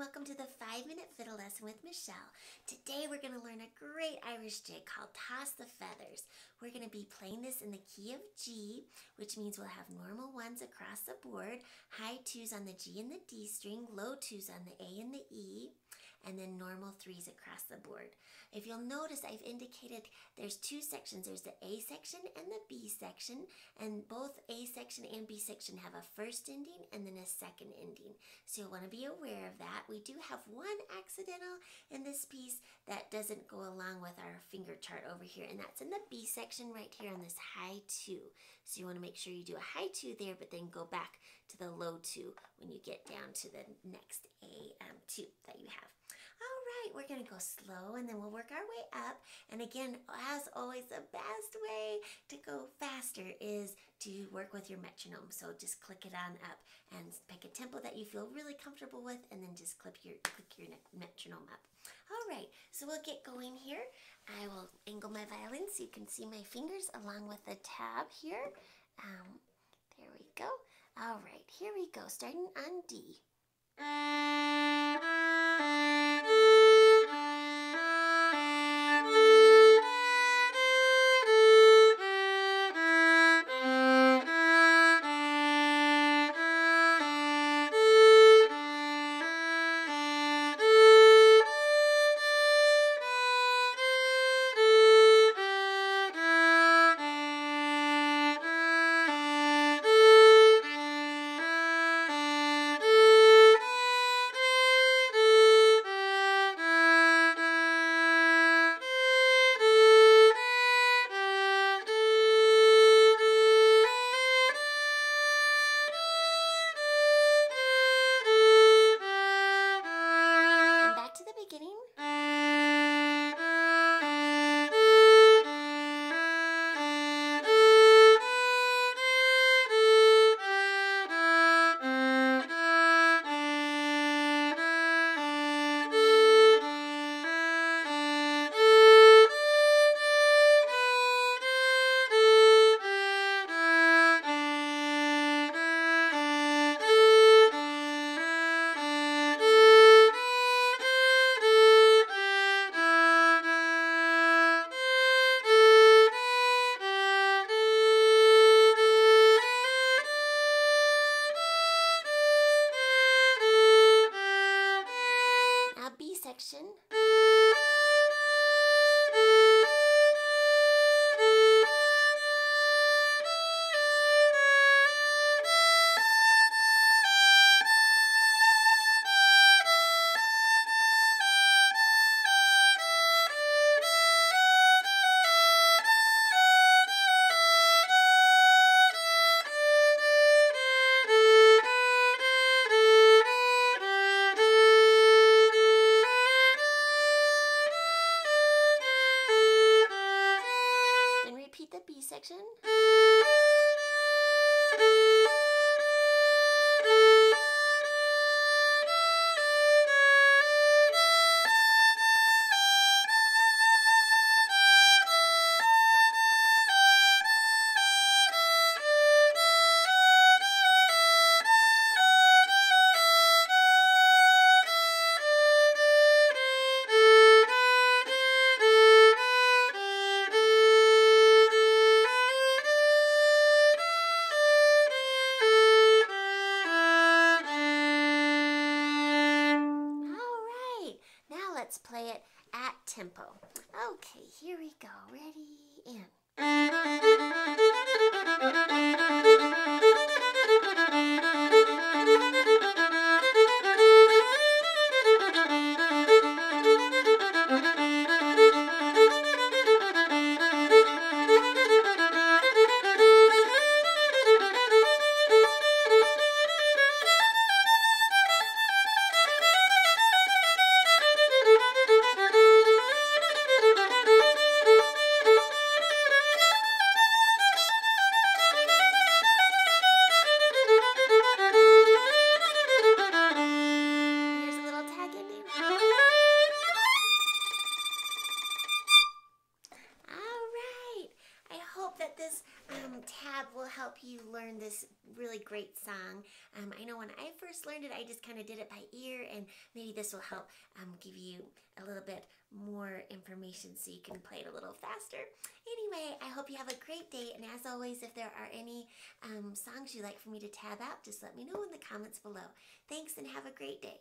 welcome to the 5-Minute Fiddle Lesson with Michelle. Today we're going to learn a great Irish jig called Toss the Feathers. We're going to be playing this in the key of G, which means we'll have normal ones across the board, high twos on the G and the D string, low twos on the A and the E, and then normal threes across the board. If you'll notice, I've indicated there's two sections. There's the A section and the B section, and both A section and B section have a first ending and then a second ending. So you'll want to be aware of that. We do have one accidental in this piece that doesn't go along with our finger chart over here, and that's in the B section right here on this high two. So you want to make sure you do a high two there, but then go back to the low two when you get down to the next A two that you have. All right, we're going to go slow and then we'll work our way up. And again, as always, the best way to go faster is to work with your metronome. So just click it on up and pick a tempo that you feel really comfortable with, and then just click your metronome up. All right, so we'll get going here. I will angle my violin so you can see my fingers along with the tab here. There we go. All right, here we go, starting on D. Section. The B section. Let's play it at tempo. Okay, here we go. Ready, and... great song. I know when I first learned it, I just kind of did it by ear, and maybe this will help give you a little bit more information so you can play it a little faster. Anyway, I hope you have a great day, and as always, if there are any songs you'd like for me to tab out, just let me know in the comments below. Thanks, and have a great day.